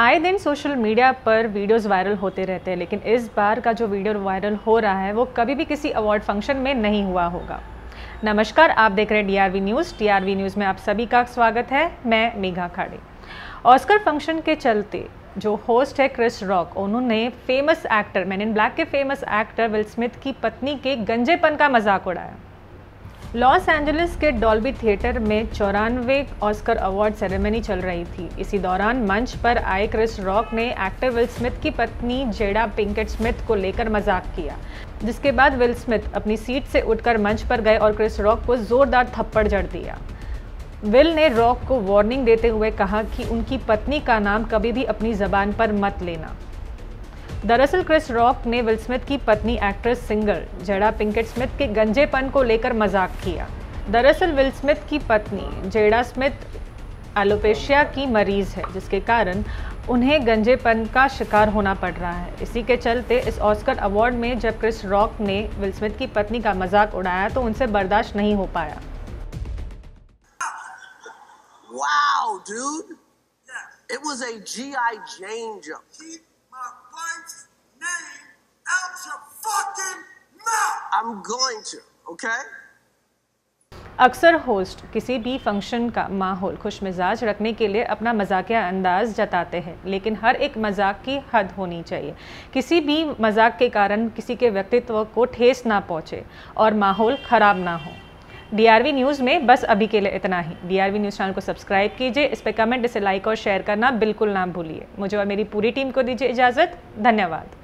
आए दिन social media पर वीडियोस वायरल होते रहते हैं, लेकिन इस बार का जो वीडियो वायरल हो रहा है वो कभी भी किसी अवार्ड फंक्शन में नहीं हुआ होगा। नमस्कार, आप देख रहे हैं DRV न्यूज़। DRV न्यूज़ में आप सभी का स्वागत है, मैं मेघा खाड़े। ऑस्कर फंक्शन के चलते जो होस्ट है क्रिस रॉक, उन्होंने famous actor, man in black के फेमस एक्टर विल स्मिथ की पत्नी के गंजेपन का मजाक उड़ाया। लॉस एंजलिस के डॉल्बी थिएटर में 94 ऑस्कर अवार्ड सेरेमनी चल रही थी। इसी दौरान मंच पर आए क्रिस रॉक ने एक्टर विल स्मिथ की पत्नी जेडा पिंकेट स्मिथ को लेकर मजाक किया, जिसके बाद विल स्मिथ अपनी सीट से उठकर मंच पर गए और क्रिस रॉक को जोरदार थप्पड़ जड़ दिया। विल ने रॉक को वार्निंग देते हुए कहा कि उनकी पत्नी का नाम कभी भी अपनी ज़बान पर मत लेना। दरअसल क्रिस रॉक ने विल स्मिथ की पत्नी actress singer Jada Pinkett Smith के गंजेपन को लेकर मजाक किया। दरअसल विल स्मिथ की पत्नी जेडा स्मिथ एलोपेशिया की मरीज़ है, जिसके कारण उन्हें गंजेपन का शिकार होना पड़ रहा है। इसी के चलते इस ऑस्कर अवार्ड में जब क्रिस रॉक ने विल स्मिथ की पत्नी का मजाक उड़ाया तो उनसे बर्दाश्त नहीं हो पाया। Wow, dude. It was a G.I. Jane jump. Name out your fucking mouth. I'm going to, okay? अक्सर होस्ट किसी भी फंक्शन का माहौल खुशमिजाज रखने के लिए अपना मजाकिया अंदाज जताते हैं, लेकिन हर एक मजाक की हद होनी चाहिए। किसी भी मजाक के कारण किसी के व्यक्तित्व को ठेस ना पहुँचे और माहौल ख़राब ना हो। DRV न्यूज़ में बस अभी के लिए इतना ही। DRV न्यूज़ चैनल को सब्सक्राइब कीजिए, इस पर कमेंट, इसे लाइक और शेयर करना बिल्कुल ना भूलिए। मुझे और मेरी पूरी टीम को दीजिए इजाज़त। धन्यवाद।